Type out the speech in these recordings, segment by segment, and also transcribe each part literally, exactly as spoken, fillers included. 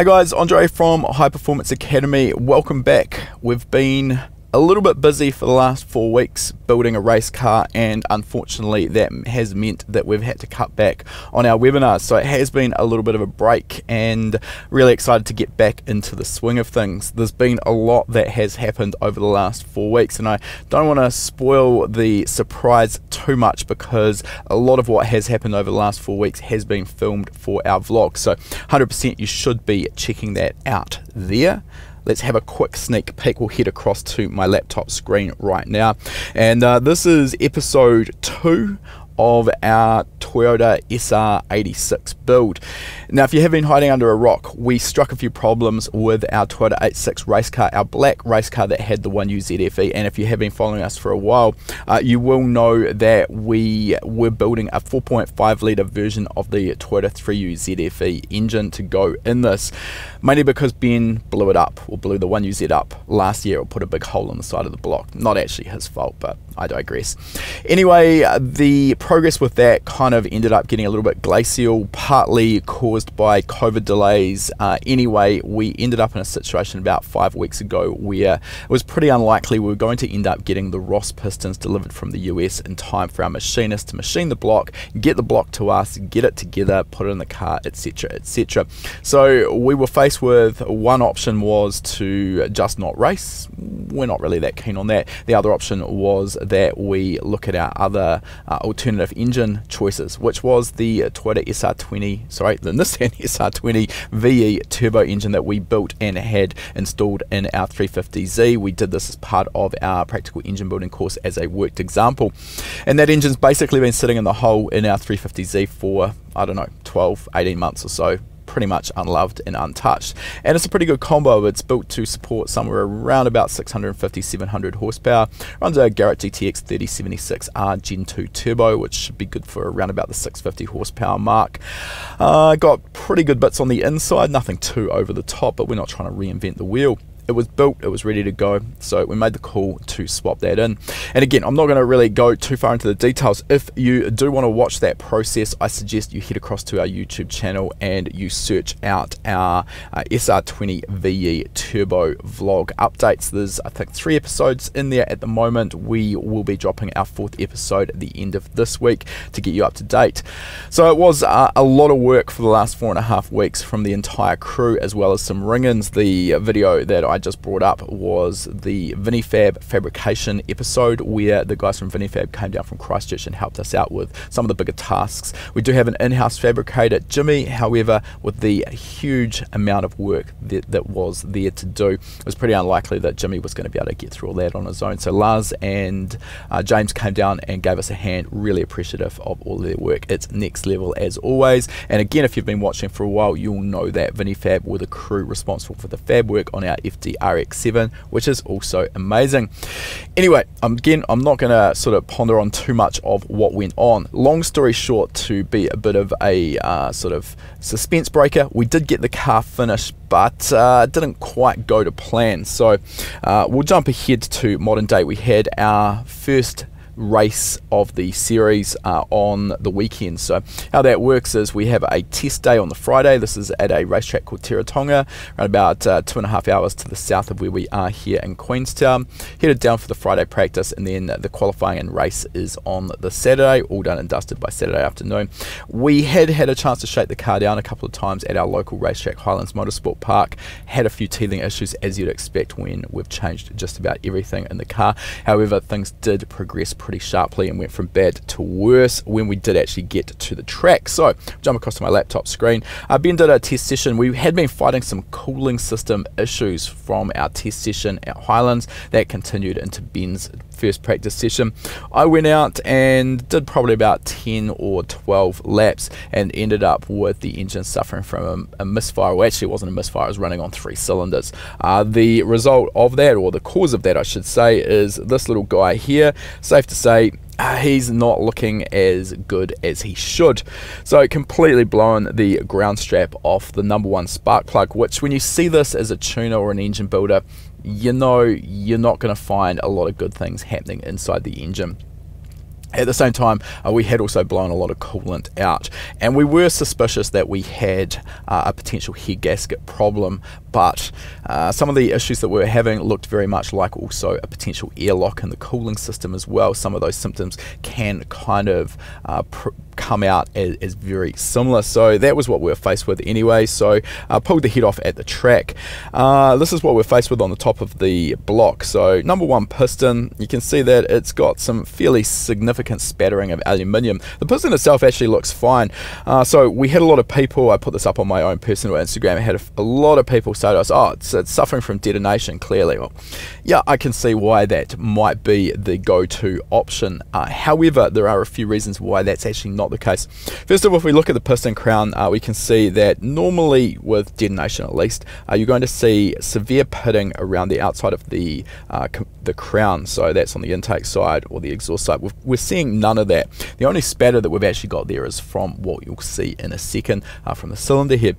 Hey guys, Andre from High Performance Academy. Welcome back. We've been a little bit busy for the last four weeks building a race car, and unfortunately that has meant that we've had to cut back on our webinars, so it has been a little bit of a break, and really excited to get back into the swing of things. There's been a lot that has happened over the last four weeks, and I don't want to spoil the surprise too much because a lot of what has happened over the last four weeks has been filmed for our vlog, so one hundred percent you should be checking that out there. Let's have a quick sneak peek. We'll head across to my laptop screen right now. And uh, this is episode two of our Toyota S R eighty-six build. Now, if you have been hiding under a rock, we struck a few problems with our Toyota eighty-six race car, our black race car that had the one U Z F E, and if you have been following us for a while, uh, you will know that we were building a four point five litre version of the Toyota three U Z F E engine to go in this, mainly because Ben blew it up, or blew the one U Z up last year, or put a big hole in the side of the block. Not actually his fault, but I digress. Anyway, the progress with that kind of ended up getting a little bit glacial, partly caused by COVID delays. Uh, anyway, we ended up in a situation about five weeks ago where it was pretty unlikely we were going to end up getting the Ross pistons delivered from the U S in time for our machinist to machine the block, get the block to us, get it together, put it in the car, etc, et cetera. So we were faced with one option was to just not race. We're not really that keen on that. The other option was that we look at our other uh, alternative engine choices, which was the Toyota S R twenty, sorry, the Nissan S R twenty V E turbo engine that we built and had installed in our three fifty Z. We did this as part of our practical engine building course as a worked example, and that engine's basically been sitting in the hole in our three fifty Z for, I don't know, twelve, eighteen months or so, pretty much unloved and untouched. And it's a pretty good combo. It's built to support somewhere around about six hundred fifty, seven hundred horsepower. Runs a Garrett G T X thirty seventy-six R Gen two turbo, which should be good for around about the six hundred fifty horsepower mark. Uh, got pretty good bits on the inside, nothing too over the top, but we're not trying to reinvent the wheel. It was built, it was ready to go, so we made the call to swap that in. And again, I'm not going to really go too far into the details. If you do want to watch that process, I suggest you head across to our YouTube channel and you search out our uh, S R twenty V E turbo vlog updates. There's, I think, three episodes in there at the moment. We will be dropping our fourth episode at the end of this week to get you up to date. So it was uh, a lot of work for the last four and a half weeks from the entire crew, as well as some ring-ins. The video that I just brought up was the ViniFab fabrication episode, where the guys from ViniFab came down from Christchurch and helped us out with some of the bigger tasks. We do have an in-house fabricator, Jimmy, however, with the huge amount of work that, that was there to do, it was pretty unlikely that Jimmy was going to be able to get through all that on his own. So Lars and uh, James came down and gave us a hand, really appreciative of all their work. It's next level as always, and again, if you've been watching for a while, you'll know that ViniFab were the crew responsible for the fab work on our F D R X seven, which is also amazing. Anyway, um, again, I'm not going to sort of ponder on too much of what went on. Long story short, to be a bit of a uh, sort of suspense breaker, we did get the car finished, but uh, didn't quite go to plan. So uh, we'll jump ahead to modern day. We had our first race of the series uh, on the weekend. So how that works is we have a test day on the Friday. This is at a racetrack called Terratonga, around about uh, two and a half hours to the south of where we are here in Queenstown. Headed down for the Friday practice, and then the qualifying and race is on the Saturday, all done and dusted by Saturday afternoon. We had had a chance to shake the car down a couple of times at our local racetrack, Highlands Motorsport Park. Had a few teething issues, as you'd expect when we've changed just about everything in the car. However, things did progress pretty sharply and went from bad to worse when we did actually get to the track. So jump across to my laptop screen. uh, Ben did our test session. We had been fighting some cooling system issues from our test session at Highlands that continued into Ben's first practice session. I went out and did probably about ten or twelve laps and ended up with the engine suffering from a, a misfire. Well, actually it wasn't a misfire, it was running on three cylinders. Uh, the result of that, or the cause of that I should say, is this little guy here. Safe to say uh, he's not looking as good as he should. So completely blown the ground strap off the number one spark plug, which when you see this as a tuner or an engine builder, you know you're not going to find a lot of good things happening inside the engine. At the same time, uh, we had also blown a lot of coolant out, and we were suspicious that we had uh, a potential head gasket problem, but uh, some of the issues that we were having looked very much like also a potential airlock in the cooling system as well. Some of those symptoms can kind of uh, pr come out as, as very similar, so that was what we were faced with anyway. So uh, pulled the head off at the track. Uh, this is what we're faced with on the top of the block. So number one piston, you can see that it's got some fairly significant spattering of aluminium. The piston itself actually looks fine. Uh, so we had a lot of people, I put this up on my own personal Instagram, I had a, a lot of people say to us, oh, it's, it's suffering from detonation, clearly. Well, yeah, I can see why that might be the go-to option. Uh, however, there are a few reasons why that's actually not the case. First of all, if we look at the piston crown, uh, we can see that normally with detonation at least, uh, you're going to see severe pitting around the outside of the, uh, the crown. So that's on the intake side or the exhaust side. We've, we're seeing none of that. The only spatter that we've actually got there is from what you'll see in a second uh, from the cylinder head.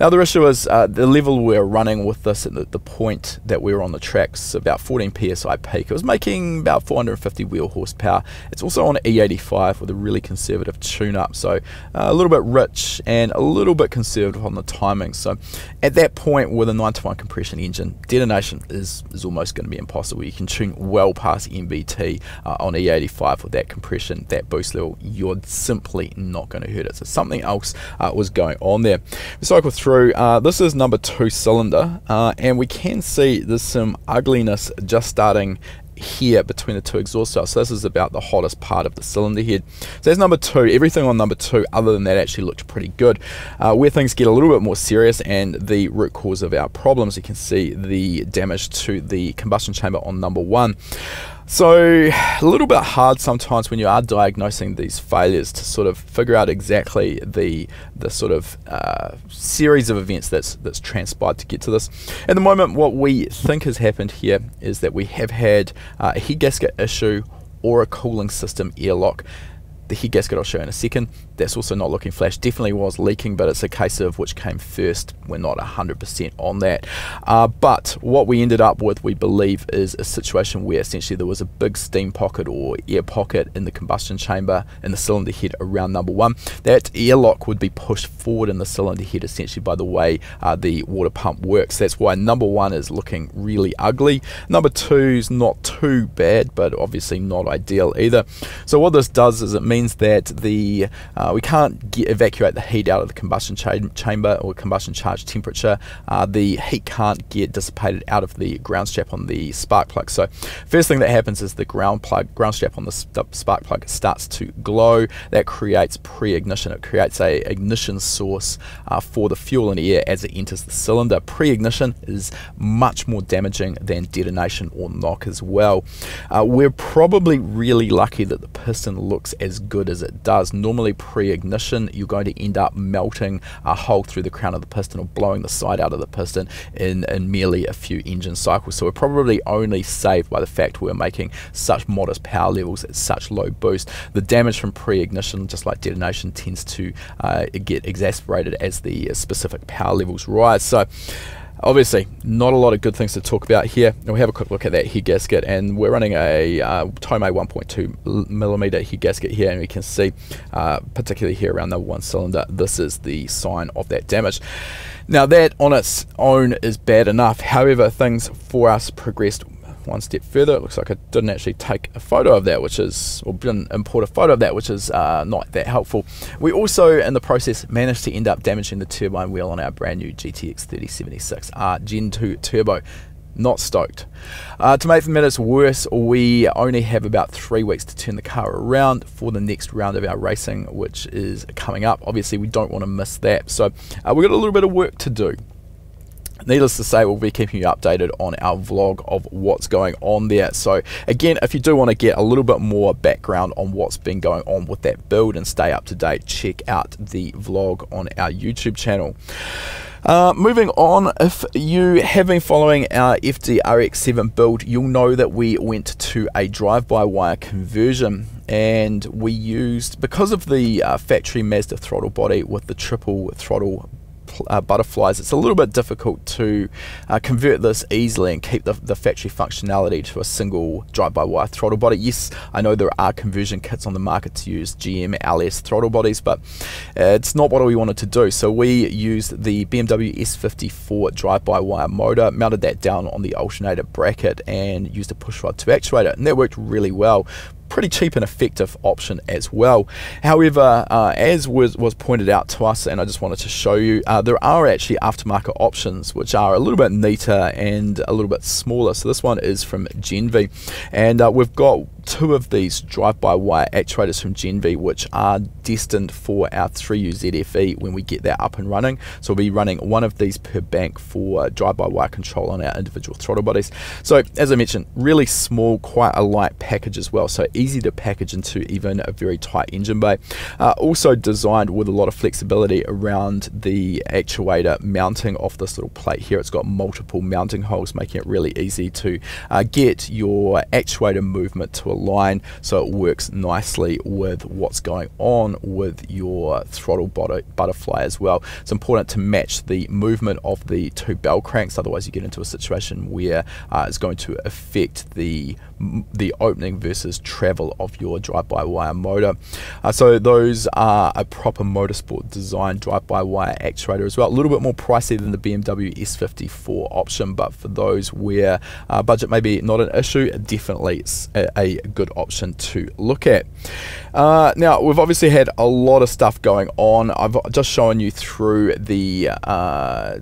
The other issue is uh, the level we're running with this at the, the point that we were on the tracks, about fourteen P S I peak. It was making about four hundred fifty wheel horsepower. It's also on E eighty-five with a really conservative tune-up, so uh, a little bit rich and a little bit conservative on the timing. So at that point with a nine to one compression engine, detonation is, is almost going to be impossible. You can tune well past M B T uh, on E eighty-five with that compression, that boost level. You're simply not going to hurt it. So something else uh, was going on there. We cycle through. Uh, this is number two cylinder, uh, and we can see there's some ugliness just starting here between the two exhaust cells. So this is about the hottest part of the cylinder head. So that's number two. Everything on number two other than that actually looked pretty good. Uh, where things get a little bit more serious and the root cause of our problems, you can see the damage to the combustion chamber on number one. So a little bit hard sometimes when you are diagnosing these failures to sort of figure out exactly the the sort of uh, series of events that's that's transpired to get to this. At the moment, what we think has happened here is that we have had uh, a head gasket issue or a cooling system airlock. The head gasket I'll show you in a second. That's also not looking flash. Definitely was leaking, but it's a case of which came first. We're not one hundred percent on that. Uh, but what we ended up with, we believe, is a situation where essentially there was a big steam pocket or air pocket in the combustion chamber in the cylinder head around number one. That airlock would be pushed forward in the cylinder head essentially by the way uh, the water pump works. That's why number one is looking really ugly. Number two's not too bad, but obviously not ideal either. So what this does is it means that the uh, we can't get, evacuate the heat out of the combustion cha chamber or combustion charge temperature. Uh, the heat can't get dissipated out of the ground strap on the spark plug. So first thing that happens is the ground plug, ground strap on the sp spark plug starts to glow. That creates pre-ignition. It creates a ignition source uh, for the fuel and air as it enters the cylinder. Pre-ignition is much more damaging than detonation or knock as well. Uh, we're probably really lucky that the piston looks as good good as it does. Normally pre-ignition you're going to end up melting a hole through the crown of the piston or blowing the side out of the piston in, in merely a few engine cycles. So we're probably only saved by the fact we're making such modest power levels at such low boost. The damage from pre-ignition, just like detonation, tends to uh, get exacerbated as the specific power levels rise. So obviously, not a lot of good things to talk about here. And we have a quick look at that head gasket, and we're running a uh, Tomei one point two millimeter head gasket here, and we can see, uh, particularly here around the one cylinder, this is the sign of that damage. Now that on its own is bad enough. However, things for us progressed one step further. It looks like I didn't actually take a photo of that, which is, or didn't import a photo of that, which is uh, not that helpful. We also, in the process, managed to end up damaging the turbine wheel on our brand new G T X thirty seventy-six R Gen two Turbo. Not stoked. Uh, to make the matters worse, we only have about three weeks to turn the car around for the next round of our racing, which is coming up. Obviously, we don't want to miss that. So uh, we've got a little bit of work to do. Needless to say, we'll be keeping you updated on our vlog of what's going on there. So again, if you do want to get a little bit more background on what's been going on with that build and stay up to date, check out the vlog on our YouTube channel. Uh, moving on, if you have been following our F D R X seven build, you'll know that we went to a drive-by-wire conversion, and we used, because of the uh, factory Mazda throttle body with the triple throttle uh, butterflies, it's a little bit difficult to uh, convert this easily and keep the, the factory functionality to a single drive-by-wire throttle body. Yes, I know there are conversion kits on the market to use G M L S throttle bodies, but uh, it's not what we wanted to do. So we used the B M W S fifty-four drive-by-wire motor, mounted that down on the alternator bracket, and used a push rod to actuate it, and that worked really well. Pretty cheap and effective option as well. However, uh, as was, was pointed out to us, and I just wanted to show you, uh, there are actually aftermarket options which are a little bit neater and a little bit smaller. So this one is from Jenvey, and uh, we've got two of these drive-by-wire actuators from Jenvey which are destined for our three U Z F E when we get that up and running. So we'll be running one of these per bank for drive-by-wire control on our individual throttle bodies. So as I mentioned, really small, quite a light package as well, so easy to package into even a very tight engine bay. Uh, also designed with a lot of flexibility around the actuator mounting off this little plate here. It's got multiple mounting holes, making it really easy to uh, get your actuator movement to align so it works nicely with what's going on with your throttle butterfly as well. It's important to match the movement of the two bell cranks, otherwise you get into a situation where uh, it's going to affect the the opening versus travel of your drive-by-wire motor. Uh, so those are a proper motorsport design drive-by-wire actuator as well. A little bit more pricey than the B M W S fifty-four option, but for those where uh, budget may be not an issue, definitely a, a good option to look at. Uh, now, we've obviously had a lot of stuff going on. I've just shown you through the uh,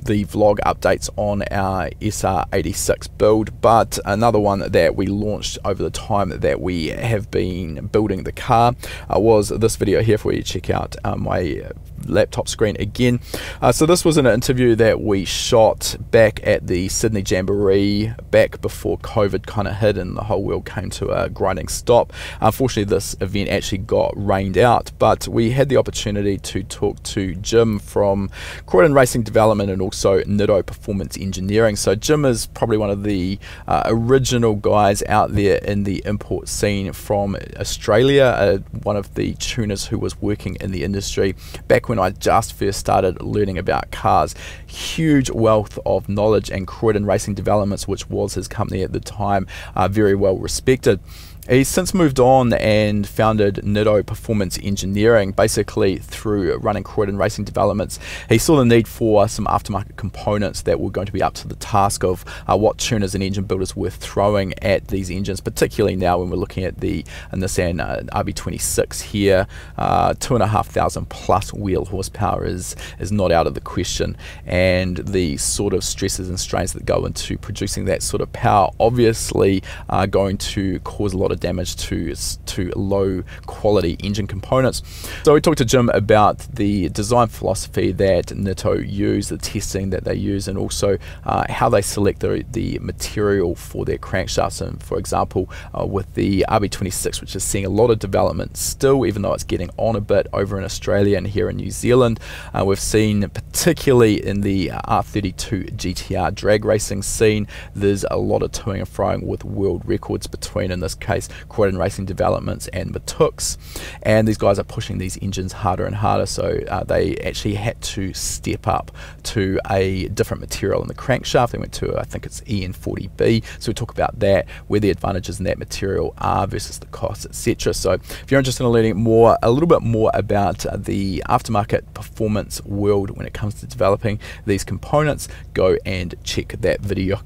the vlog updates on our S R eighty-six build, but another one that we launched over the time that we have been building the car uh, was this video here for you. Check out uh, my laptop screen again. Uh, so this was an interview that we shot back at the Sydney Jamboree, back before COVID kind of hit and the whole world came to a grinding stop. Unfortunately, this event actually got rained out, but we had the opportunity to talk to Jim from Croydon Racing Development and also Nitto Performance Engineering. So Jim is probably one of the uh, original guys out there in the import scene from Australia, uh, one of the tuners who was working in the industry back when I just first started learning about cars. Huge wealth of knowledge, and Croydon Racing Developments, which was his company at the time, uh, very well respected. He's since moved on and founded Nitto Performance Engineering. Basically, through running Croydon Racing Developments, he saw the need for some aftermarket components that were going to be up to the task of uh, what tuners and engine builders were throwing at these engines, particularly now when we're looking at the Nissan uh, R B twenty-six here. Uh, two and a half thousand plus wheel horsepower is, is not out of the question, and the sort of stresses and strains that go into producing that sort of power obviously are going to cause a lot of damage to to low quality engine components. So we talked to Jim about the design philosophy that Nitto use, the testing that they use, and also uh, how they select the, the material for their crankshafts. And for example, uh, with the R B twenty-six, which is seeing a lot of development still, even though it's getting on a bit over in Australia and here in New Zealand, uh, we've seen particularly in the R thirty-two G T R drag racing scene, there's a lot of toing and froing with world records between, in this case, Croydon Racing Developments and Matux, and these guys are pushing these engines harder and harder, so uh, they actually had to step up to a different material in the crankshaft. They went to, I think it's E N forty B, so we talk about that, where the advantages in that material are versus the costs, et cetera. So if you're interested in learning more, a little bit more about the aftermarket performance world when it comes to developing these components, go and check that video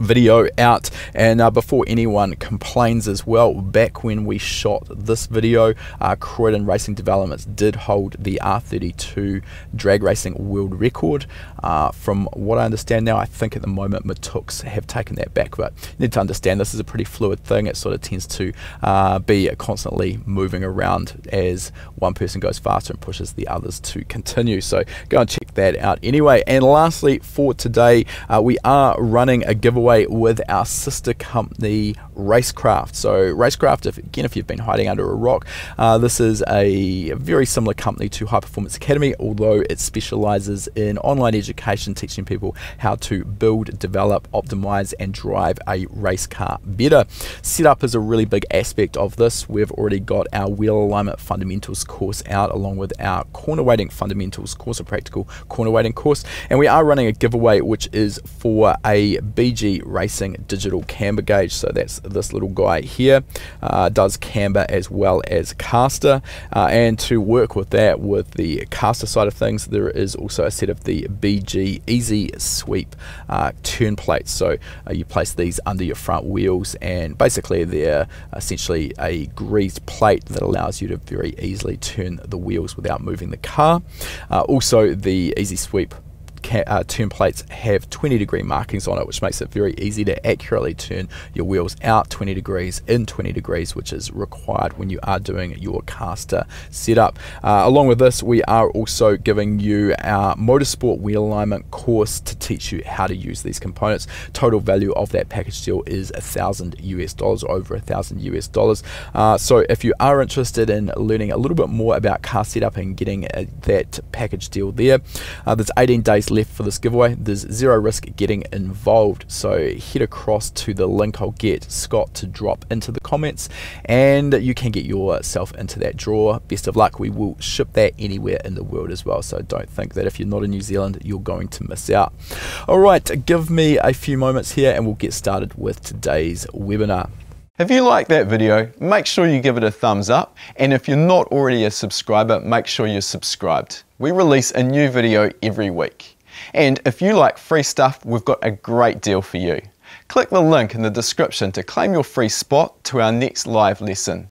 video out. And uh, before anyone complains as well, back when we shot this video, uh, Croydon Racing Developments did hold the R thirty-two drag racing world record. Uh, from what I understand now, I think at the moment Matux have taken that back, but you need to understand this is a pretty fluid thing. It sort of tends to uh, be constantly moving around as one person goes faster and pushes the others to continue, so go and check that out anyway. And lastly for today, uh, we are running a giveaway giveaway with our sister company Racecraft. So Racecraft, if, again, if you've been hiding under a rock, uh, this is a very similar company to High Performance Academy, although it specializes in online education, teaching people how to build, develop, optimize and drive a race car better. Setup is a really big aspect of this. We've already got our wheel alignment fundamentals course out, along with our corner weighting fundamentals course, a practical corner weighting course, and we are running a giveaway which is for a B G Racing digital camber gauge. So that's this little guy here, uh, does camber as well as caster, uh, and to work with that, with the caster side of things, there is also a set of the B G Easy Sweep uh, turn plates. So uh, you place these under your front wheels, and basically they're essentially a greased plate that allows you to very easily turn the wheels without moving the car. Uh, also the Easy Sweep Uh, turn plates have twenty degree markings on it, which makes it very easy to accurately turn your wheels out twenty degrees, in twenty degrees, which is required when you are doing your caster setup. Uh, along with this, we are also giving you our motorsport wheel alignment course to teach you how to use these components. Total value of that package deal is a thousand US dollars, over a thousand US dollars. Uh, so if you are interested in learning a little bit more about car setup and getting uh, that package deal there, uh, there's eighteen days left for this giveaway. There's zero risk getting involved, so head across to the link I'll get Scott to drop into the comments and you can get yourself into that draw. Best of luck. We will ship that anywhere in the world as well, so don't think that if you're not in New Zealand you're going to miss out. Alright, give me a few moments here and we'll get started with today's webinar. If you liked that video, make sure you give it a thumbs up, and if you're not already a subscriber, make sure you're subscribed. We release a new video every week. And if you like free stuff, we've got a great deal for you. Click the link in the description to claim your free spot to our next live lesson.